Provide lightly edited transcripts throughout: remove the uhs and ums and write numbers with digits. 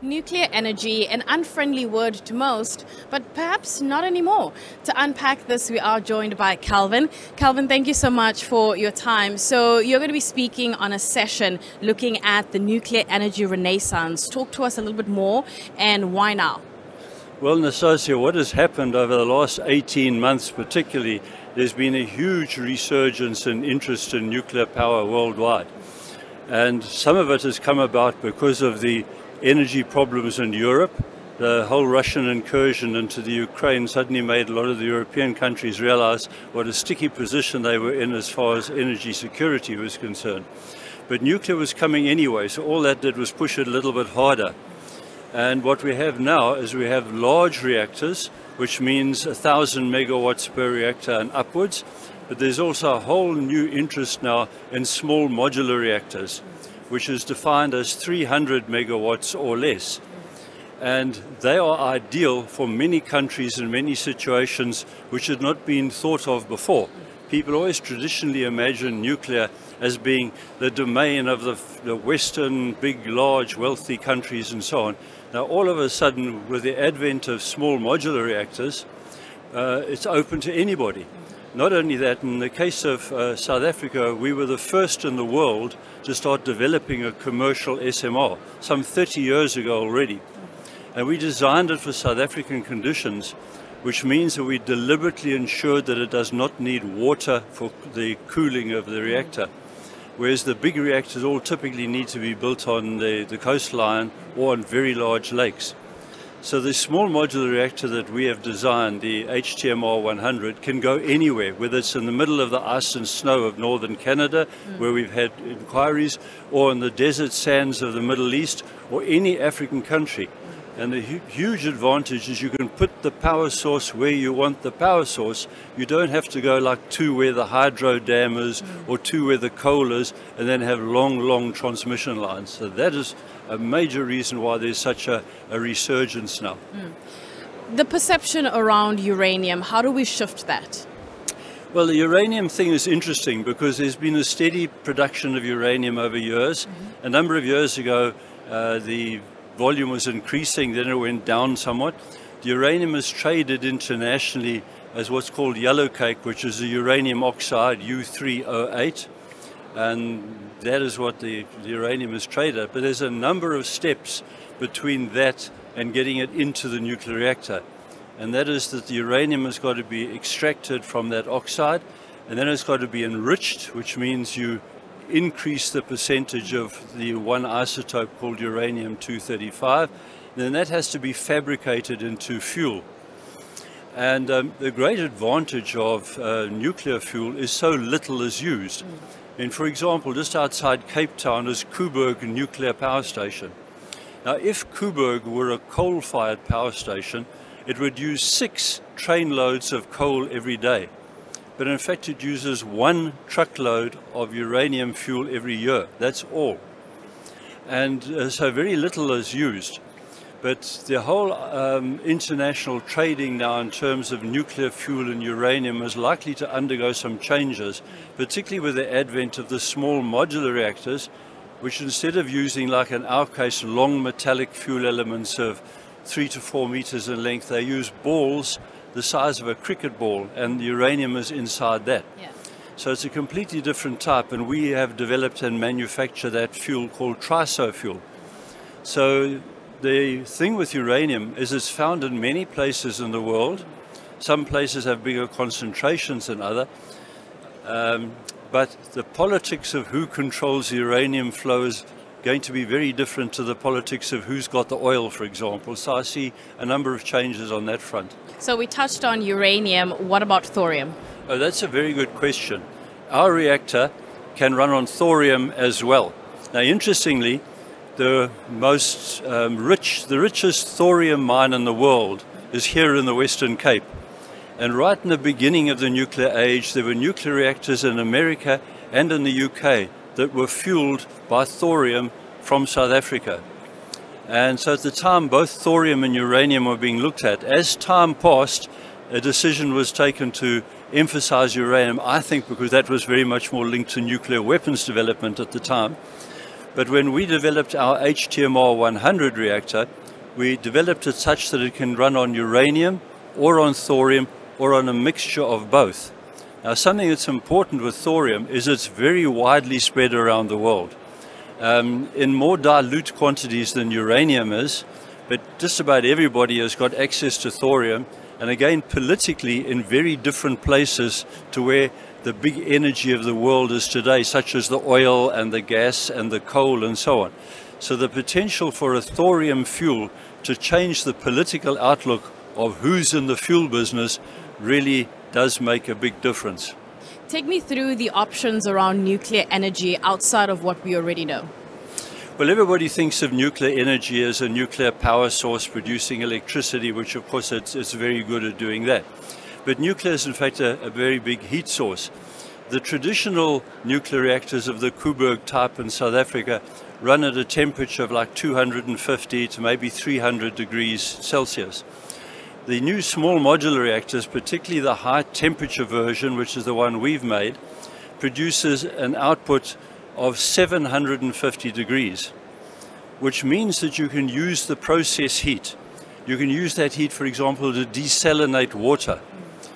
Nuclear energy, an unfriendly word to most, but perhaps not anymore. To unpack this, we are joined by Calvin. Calvin, thank you so much for your time. So you're going to be speaking on a session looking at the nuclear energy renaissance. Talk to us a little bit more, and why now? Well, Nastasia, what has happened over the last 18 months particularly, there's been a huge resurgence in interest in nuclear power worldwide. And some of it has come about because of the energy problems in Europe. The whole Russian incursion into the Ukraine suddenly made a lot of the European countries realize what a sticky position they were in as far as energy security was concerned. But nuclear was coming anyway, so all that did was push it a little bit harder. And what we have now is we have large reactors, which means 1,000 megawatts per reactor and upwards, but there's also a whole new interest now in small modular reactors, which is defined as 300 megawatts or less. And they are ideal for many countries in many situations which had not been thought of before. People always traditionally imagine nuclear as being the domain of the Western, big, large, wealthy countries and so on. Now, all of a sudden, with the advent of small modular reactors, it's open to anybody. Not only that, in the case of South Africa, we were the first in the world to start developing a commercial SMR some 30 years ago already. And we designed it for South African conditions, which means that we deliberately ensured that it does not need water for the cooling of the reactor, whereas the big reactors all typically need to be built on the coastline or on very large lakes. So the small modular reactor that we have designed, the HTMR-1000, can go anywhere, whether it's in the middle of the ice and snow of northern Canada, where we've had inquiries, or in the desert sands of the Middle East, or any African country. And the huge advantage is you can put the power source where you want the power source. You don't have to go like to where the hydro dam is or to where the coal is and then have long, long transmission lines. So that is a major reason why there's such a resurgence now. The perception around uranium, how do we shift that? Well, the uranium thing is interesting because there's been a steady production of uranium over years. A number of years ago, the volume was increasing, then it went down somewhat. The uranium is traded internationally as what's called yellow cake, which is the uranium oxide, U3O8, and that is what the uranium is traded at. But there's a number of steps between that and getting it into the nuclear reactor, and that is that the uranium has got to be extracted from that oxide, and then it's got to be enriched, which means you increase the percentage of the one isotope called uranium-235, then that has to be fabricated into fuel. And the great advantage of nuclear fuel is so little is used. And for example, just outside Cape Town is Koeberg Nuclear Power Station. Now, if Koeberg were a coal-fired power station, it would use 6 train loads of coal every day. But in fact, it uses 1 truckload of uranium fuel every year. That's all. And so very little is used. But the whole international trading now in terms of nuclear fuel and uranium is likely to undergo some changes, particularly with the advent of the small modular reactors, which instead of using, like in our case, long metallic fuel elements of 3 to 4 meters in length, they use balls the size of a cricket ball, and the uranium is inside that. So it's a completely different type, and we have developed and manufactured that fuel called triso fuel. So the thing with uranium is it's found in many places in the world. Some places have bigger concentrations than others, but the politics of who controls the uranium flow is going to be very different to the politics of who's got the oil, for example. So I see a number of changes on that front. So we touched on uranium. What about thorium? Oh, that's a very good question. Our reactor can run on thorium as well. Now, interestingly, the most richest thorium mine in the world is here in the Western Cape. And right in the beginning of the nuclear age, there were nuclear reactors in America and in the UK that were fueled by thorium from South Africa. And so at the time, both thorium and uranium were being looked at. As time passed, a decision was taken to emphasize uranium, I think because that was very much more linked to nuclear weapons development at the time. But when we developed our HTMR-1000 reactor, we developed it such that it can run on uranium or on thorium or on a mixture of both. Now, something that's important with thorium is it's very widely spread around the world in more dilute quantities than uranium is, but just about everybody has got access to thorium, and again politically in very different places to where the big energy of the world is today, such as the oil and the gas and the coal and so on. So the potential for a thorium fuel to change the political outlook of who's in the fuel business really does make a big difference. Take me through the options around nuclear energy outside of what we already know. Well, everybody thinks of nuclear energy as a nuclear power source producing electricity, which of course it's very good at doing that. But nuclear is in fact a very big heat source. The traditional nuclear reactors of the Koeberg type in South Africa run at a temperature of like 250 to maybe 300 degrees Celsius. The new small modular reactors, particularly the high temperature version, which is the one we've made, produces an output of 750 degrees, which means that you can use the process heat. You can use that heat, for example, to desalinate water.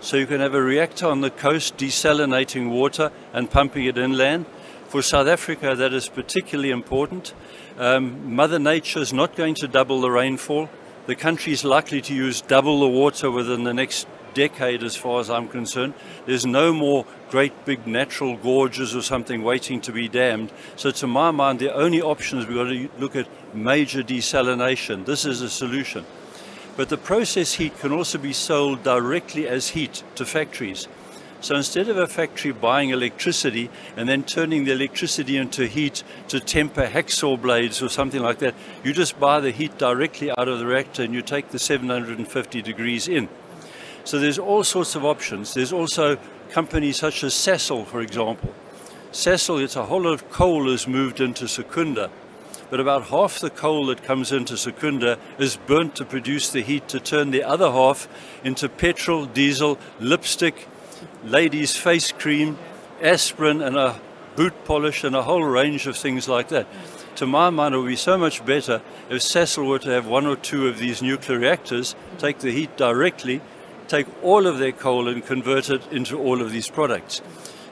So you can have a reactor on the coast desalinating water and pumping it inland. For South Africa, that is particularly important. Mother Nature is not going to double the rainfall. The country is likely to use double the water within the next decade, as far as I'm concerned. There's no more great big natural gorges or something waiting to be dammed. So to my mind, the only option is we've got to look at major desalination. This is a solution. But the process heat can also be sold directly as heat to factories. So instead of a factory buying electricity and then turning the electricity into heat to temper hacksaw blades or something like that, you just buy the heat directly out of the reactor and you take the 750 degrees in. So there's all sorts of options. There's also companies such as Sasol, for example. Sasol, it's a whole lot of coal is moved into Secunda, but about half the coal that comes into Secunda is burnt to produce the heat to turn the other half into petrol, diesel, lipstick, ladies' face cream, aspirin and a boot polish and a whole range of things like that. To my mind, it would be so much better if Sasol were to have one or two of these nuclear reactors, take the heat directly, take all of their coal and convert it into all of these products.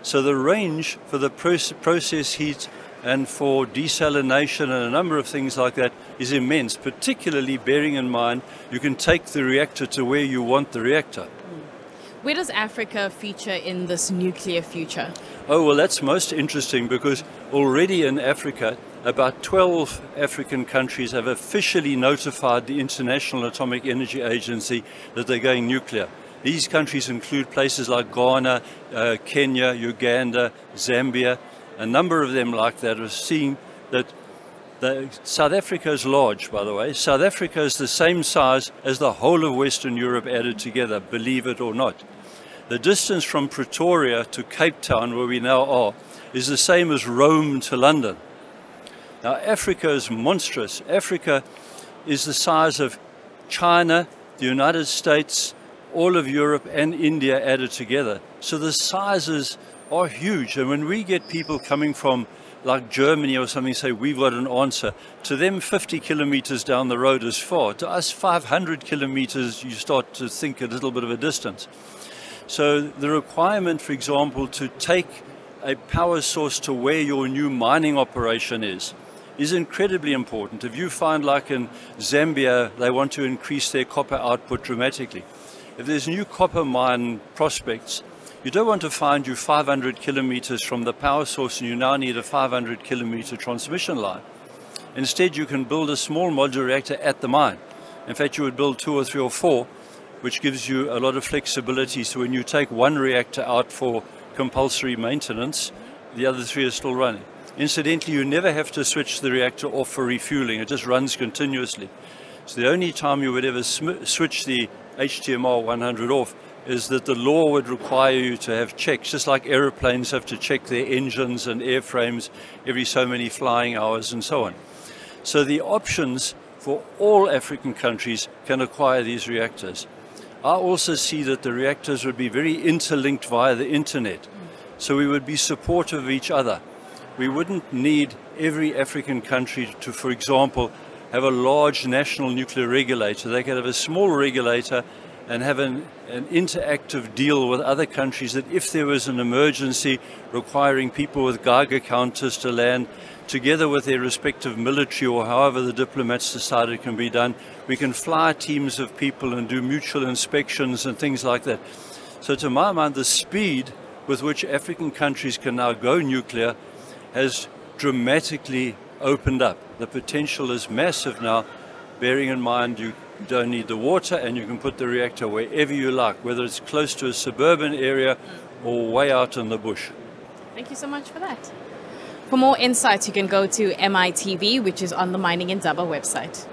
So the range for the process heat and for desalination and a number of things like that is immense, particularly bearing in mind you can take the reactor to where you want the reactor. Where does Africa feature in this nuclear future? Oh, well, that's most interesting because already in Africa, about 12 African countries have officially notified the International Atomic Energy Agency that they're going nuclear. These countries include places like Ghana, Kenya, Uganda, Zambia. A number of them like that are seeing that South Africa is large, by the way. South Africa is the same size as the whole of Western Europe added together, believe it or not. The distance from Pretoria to Cape Town, where we now are, is the same as Rome to London. Now, Africa is monstrous. Africa is the size of China, the United States, all of Europe and India added together. So the sizes are huge. And when we get people coming from like Germany or something say, we've got an answer, to them 50 kilometers down the road is far. To us 500 kilometers, you start to think a little bit of a distance. So the requirement, for example, to take a power source to where your new mining operation is incredibly important. If you find like in Zambia, they want to increase their copper output dramatically. If there's new copper mine prospects, you don't want to find you 500 kilometers from the power source and you now need a 500 kilometer transmission line. Instead, you can build a small modular reactor at the mine. In fact, you would build 2 or 3 or 4, which gives you a lot of flexibility. So when you take one reactor out for compulsory maintenance, the other 3 are still running. Incidentally, you never have to switch the reactor off for refueling. It just runs continuously. So the only time you would ever switch the HTMR-1000 off is that the law would require you to have checks, just like aeroplanes have to check their engines and airframes every so many flying hours and so on. So the options for all African countries can acquire these reactors. I also see that the reactors would be very interlinked via the internet. So we would be supportive of each other. we wouldn't need every African country to, for example, have a large national nuclear regulator. They could have a small regulator and have an interactive deal with other countries that if there was an emergency requiring people with Geiger counters to land, together with their respective military or however the diplomats decided can be done, we can fly teams of people and do mutual inspections and things like that. So to my mind, the speed with which African countries can now go nuclear has dramatically opened up. The potential is massive now, bearing in mind you don't need the water and you can put the reactor wherever you like, whether it's close to a suburban area or way out in the bush. Thank you so much for that. For more insights, you can go to MITV, which is on the Mining in Zaba website.